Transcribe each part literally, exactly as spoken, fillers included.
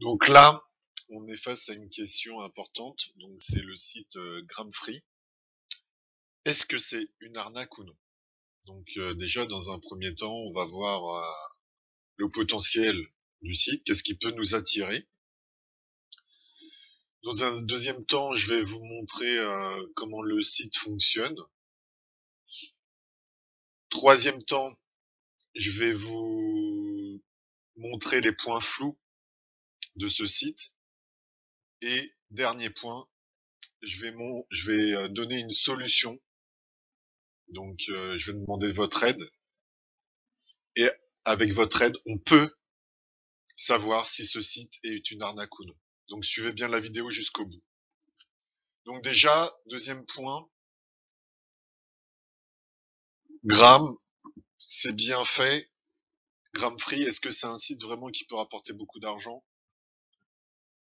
Donc là, on est face à une question importante. Donc c'est le site euh, Gramfree. Est-ce que c'est une arnaque ou non? Donc euh, déjà, dans un premier temps, on va voir euh, le potentiel du site. Qu'est-ce qui peut nous attirer? Dans un deuxième temps, je vais vous montrer euh, comment le site fonctionne. Troisième temps, je vais vous montrer les points flous de ce site. Et dernier point, je vais, mon, je vais donner une solution. Donc, euh, je vais demander votre aide. Et avec votre aide, on peut savoir si ce site est une arnaque ou non. Donc, suivez bien la vidéo jusqu'au bout. Donc déjà, deuxième point, Gram, c'est bien fait. Gramfree, est-ce que c'est un site vraiment qui peut rapporter beaucoup d'argent?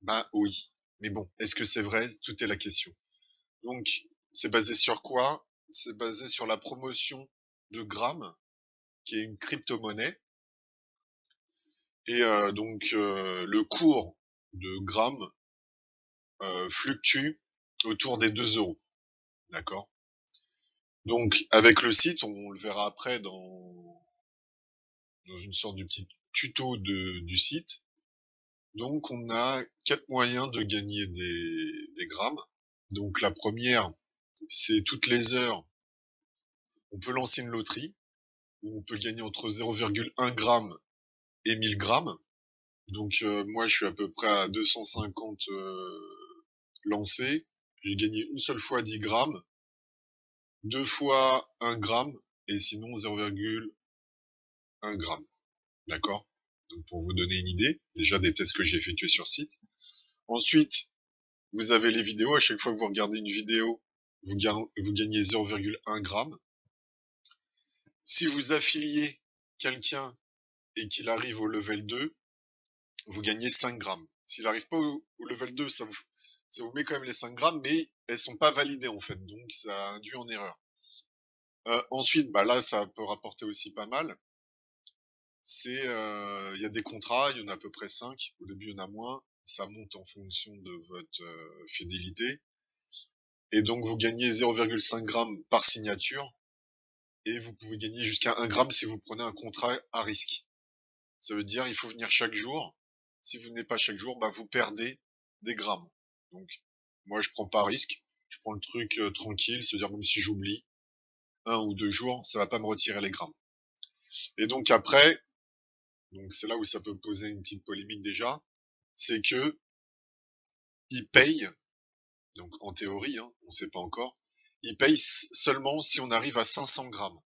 Bah oui. Mais bon, est-ce que c'est vrai? Tout est la question. Donc, c'est basé sur quoi? C'est basé sur la promotion de Gram, qui est une crypto-monnaie. Et euh, donc, euh, le cours de Gram euh, fluctue autour des deux euros. D'accord? Donc, avec le site, on, on le verra après dans, dans une sorte de petit tuto de, du site. Donc, on a quatre moyens de gagner des, des grammes. Donc, la première, c'est toutes les heures, on peut lancer une loterie, où on peut gagner entre zéro virgule un gramme et mille grammes. Donc, euh, moi, je suis à peu près à deux cent cinquante euh, lancés. J'ai gagné une seule fois dix grammes, deux fois un gramme, et sinon zéro virgule un gramme. D'accord? Donc, pour vous donner une idée, déjà des tests que j'ai effectués sur site. Ensuite, vous avez les vidéos. À chaque fois que vous regardez une vidéo, vous, vous gagnez zéro virgule un gramme. Si vous affiliez quelqu'un et qu'il arrive au level deux, vous gagnez cinq grammes. S'il n'arrive pas au, au level deux, ça vous, ça vous met quand même les cinq grammes, mais elles sont pas validées en fait, donc ça induit en erreur. Euh, ensuite, bah là, ça peut rapporter aussi pas mal. C'est, euh, y a des contrats, il y en a à peu près cinq, au début il y en a moins, ça monte en fonction de votre euh, fidélité, et donc vous gagnez zéro virgule cinq gramme par signature, et vous pouvez gagner jusqu'à un gramme si vous prenez un contrat à risque. Ça veut dire il faut venir chaque jour, si vous venez pas chaque jour, bah vous perdez des grammes. Donc moi je prends pas risque, je prends le truc euh, tranquille, c'est-à-dire même si j'oublie un ou deux jours, ça va pas me retirer les grammes. Et donc après, donc c'est là où ça peut poser une petite polémique déjà, c'est que ils payent, donc en théorie, hein, on ne sait pas encore, ils payent seulement si on arrive à cinq cents grammes.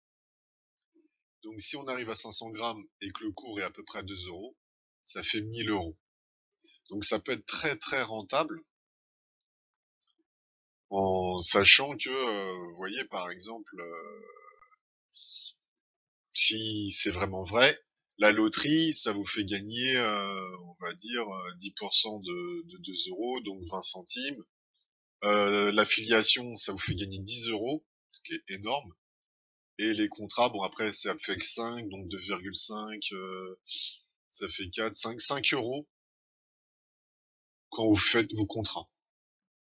Donc si on arrive à cinq cents grammes et que le cours est à peu près à deux euros, ça fait mille euros. Donc ça peut être très très rentable, en sachant que, euh, vous voyez par exemple, euh, si c'est vraiment vrai, la loterie, ça vous fait gagner, euh, on va dire, dix pour cent de, de deux euros, donc vingt centimes. Euh, l'affiliation, ça vous fait gagner dix euros, ce qui est énorme. Et les contrats, bon après, ça fait que cinq, donc deux virgule cinq, euh, ça fait quatre, cinq, cinq euros quand vous faites vos contrats.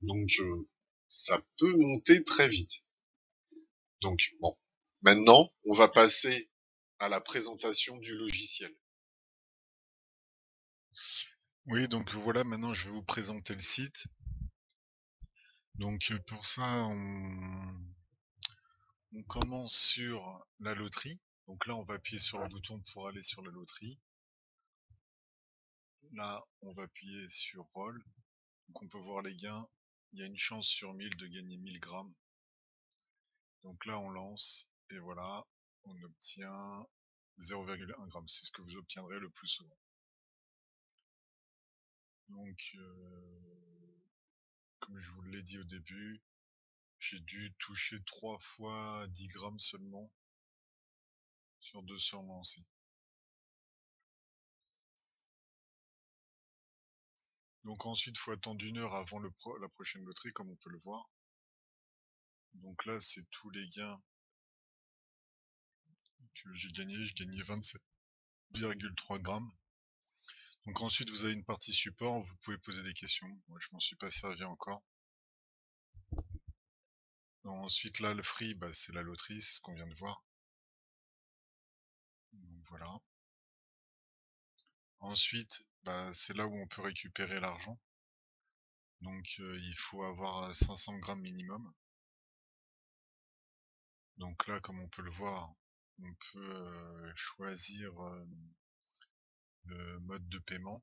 Donc, euh, ça peut monter très vite. Donc, bon. Maintenant, on va passer à la présentation du logiciel. Oui, donc voilà, maintenant je vais vous présenter le site. Donc pour ça, on, on commence sur la loterie. Donc là, on va appuyer sur le bouton pour aller sur la loterie. Là, on va appuyer sur Roll. Donc on peut voir les gains. Il y a une chance sur mille de gagner mille grammes. Donc là, on lance. Et voilà, on obtient zéro virgule un gramme. C'est ce que vous obtiendrez le plus souvent. Donc, euh, comme je vous l'ai dit au début, j'ai dû toucher trois fois dix grammes seulement sur deux cents lancés. Donc ensuite, il faut attendre une heure avant le pro la prochaine loterie, comme on peut le voir. Donc là, c'est tous les gains que j'ai gagné, j'ai gagné vingt-sept virgule trois grammes. Donc ensuite vous avez une partie support où vous pouvez poser des questions. Moi je m'en suis pas servi encore. Donc ensuite là le free, bah, c'est la loterie, c'est ce qu'on vient de voir. Donc voilà. Ensuite bah, c'est là où on peut récupérer l'argent. Donc euh, il faut avoir cinq cents grammes minimum. Donc là comme on peut le voir, on peut euh, choisir euh, le mode de paiement.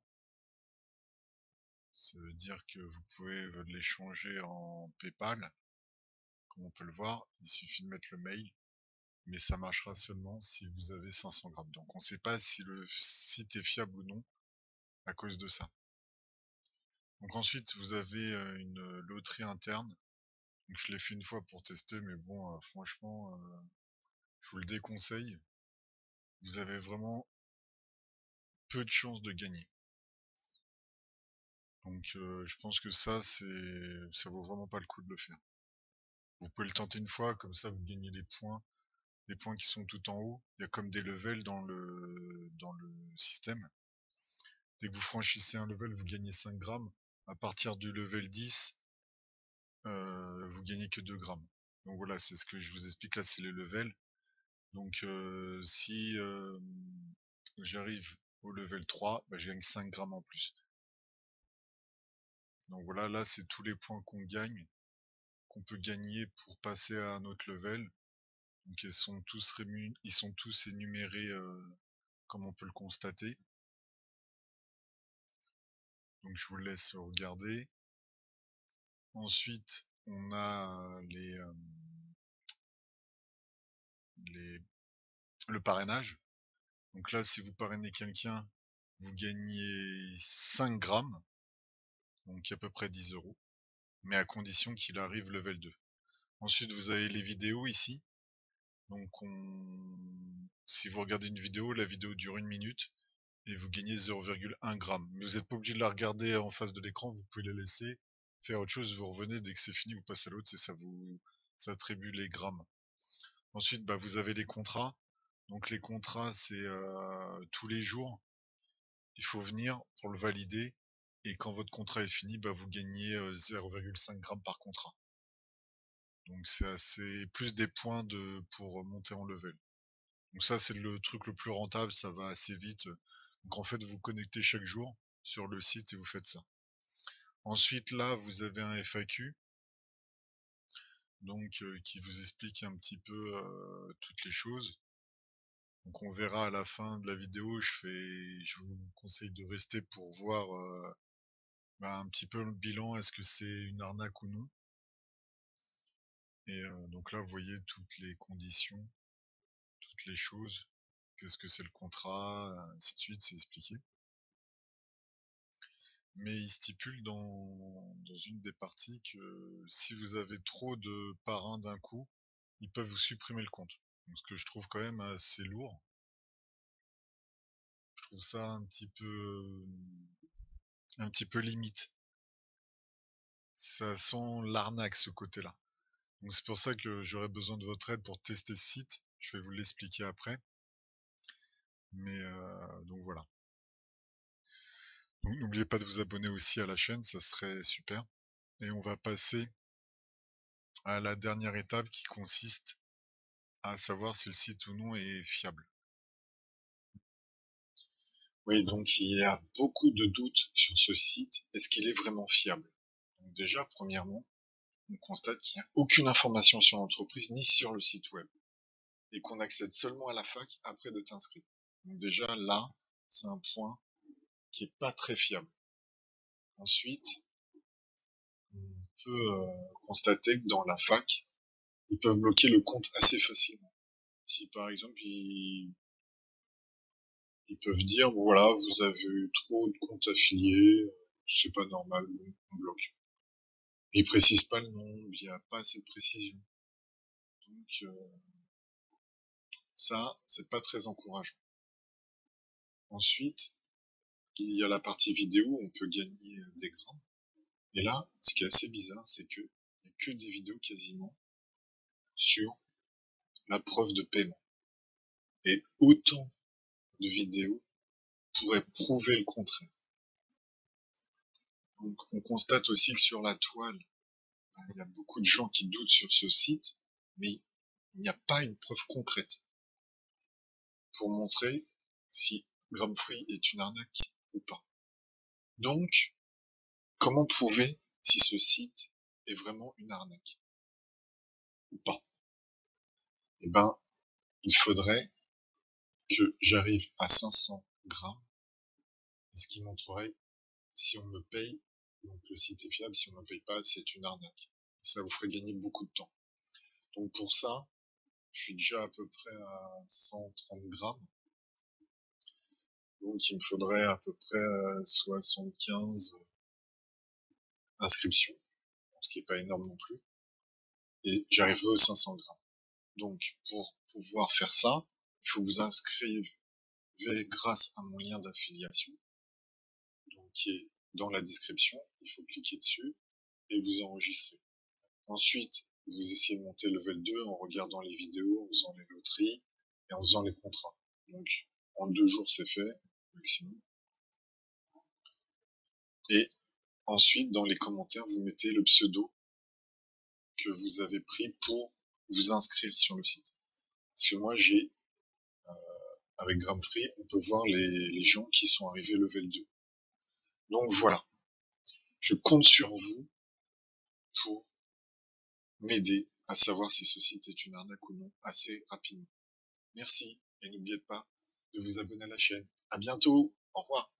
Ça veut dire que vous pouvez l'échanger en PayPal. Comme on peut le voir, il suffit de mettre le mail. Mais ça marchera seulement si vous avez cinq cents grammes. Donc on ne sait pas si le site est fiable ou non à cause de ça. Donc ensuite vous avez une loterie interne. Donc je l'ai fait une fois pour tester, mais bon, euh, franchement, euh, je vous le déconseille. Vous avez vraiment peu de chances de gagner. Donc euh, je pense que ça, c'est, ça vaut vraiment pas le coup de le faire. Vous pouvez le tenter une fois, comme ça vous gagnez des points, des points qui sont tout en haut. Il y a comme des levels dans le, dans le système. Dès que vous franchissez un level, vous gagnez cinq grammes. À partir du level dix, Euh, vous gagnez que deux grammes. Donc voilà, c'est ce que je vous explique là, c'est les levels. Donc euh, si euh, j'arrive au level trois, bah, je gagne cinq grammes en plus. Donc voilà, là c'est tous les points qu'on gagne, qu'on peut gagner pour passer à un autre level. Donc ils sont tous rémun ils sont tous énumérés euh, comme on peut le constater. Donc je vous laisse regarder. Ensuite, on a les, euh, les, le parrainage. Donc là, si vous parrainez quelqu'un, vous gagnez cinq grammes, donc à peu près dix euros, mais à condition qu'il arrive level deux. Ensuite, vous avez les vidéos ici. Donc, on, si vous regardez une vidéo, la vidéo dure une minute et vous gagnez zéro virgule un gramme. Mais vous n'êtes pas obligé de la regarder en face de l'écran, vous pouvez la laisser. Faire autre chose, vous revenez, dès que c'est fini vous passez à l'autre et ça vous ça attribue les grammes. Ensuite bah, vous avez des contrats. Donc les contrats c'est euh, tous les jours il faut venir pour le valider et quand votre contrat est fini bah, vous gagnez euh, zéro virgule cinq grammes par contrat. Donc c'est assez plus des points de pour monter en level. Donc ça c'est le truc le plus rentable, ça va assez vite. Donc en fait vous connectez chaque jour sur le site et vous faites ça. Ensuite, là, vous avez un F A Q donc euh, qui vous explique un petit peu euh, toutes les choses. Donc, on verra à la fin de la vidéo. Je fais, je vous conseille de rester pour voir euh, bah, un petit peu le bilan. Est-ce que c'est une arnaque ou non? Et euh, donc là, vous voyez toutes les conditions, toutes les choses. Qu'est-ce que c'est le contrat, ainsi de suite, c'est expliqué. Mais il stipule dans, dans une des parties que si vous avez trop de parrains d'un coup, ils peuvent vous supprimer le compte. Donc, ce que je trouve quand même assez lourd. Je trouve ça un petit peu, un petit peu limite. Ça sent l'arnaque ce côté-là. Donc c'est pour ça que j'aurais besoin de votre aide pour tester ce site. Je vais vous l'expliquer après. Mais euh, donc voilà. N'oubliez pas de vous abonner aussi à la chaîne, ça serait super. Et on va passer à la dernière étape qui consiste à savoir si le site ou non est fiable. Oui, donc il y a beaucoup de doutes sur ce site. Est-ce qu'il est vraiment fiable? Donc déjà, premièrement, on constate qu'il n'y a aucune information sur l'entreprise ni sur le site web. Et qu'on accède seulement à la fac après d'être inscrit. Donc déjà, là, c'est un point qui est pas très fiable. Ensuite, on peut euh, constater que dans la fac, ils peuvent bloquer le compte assez facilement. Si par exemple, ils, ils peuvent dire, voilà, vous avez eu trop de comptes affiliés, c'est pas normal, on bloque. Et ils précisent pas le nom, il n'y a pas assez de précision. Donc, euh, ça, c'est pas très encourageant. Ensuite, il y a la partie vidéo où on peut gagner des grammes. Et là, ce qui est assez bizarre, c'est que il n'y a que des vidéos quasiment sur la preuve de paiement. Et autant de vidéos pourraient prouver le contraire. on, on constate aussi que sur la toile, il y a beaucoup de gens qui doutent sur ce site, mais il n'y a pas une preuve concrète pour montrer si Gramfree est une arnaque ou pas. Donc, comment prouver si ce site est vraiment une arnaque ou pas? Eh ben, il faudrait que j'arrive à cinq cents grammes, ce qui montrerait si on me paye, donc le site est fiable, si on ne me paye pas, c'est une arnaque. Ça vous ferait gagner beaucoup de temps. Donc pour ça, je suis déjà à peu près à cent trente grammes. Donc il me faudrait à peu près soixante-quinze inscriptions, ce qui n'est pas énorme non plus. Et j'arriverai aux cinq cents grammes. Donc pour pouvoir faire ça, il faut vous inscrire grâce à mon lien d'affiliation, donc qui est dans la description. Il faut cliquer dessus et vous enregistrer. Ensuite, vous essayez de monter level deux en regardant les vidéos, en faisant les loteries et en faisant les contrats. Donc, en deux jours, c'est fait, maximum. Et ensuite, dans les commentaires, vous mettez le pseudo que vous avez pris pour vous inscrire sur le site. Parce que moi, j'ai avec Gramfree, on peut voir les, les gens qui sont arrivés level deux. Donc voilà, je compte sur vous pour m'aider à savoir si ce site est une arnaque ou non assez rapidement. Merci et n'oubliez pas de vous abonner à la chaîne. À bientôt, au revoir.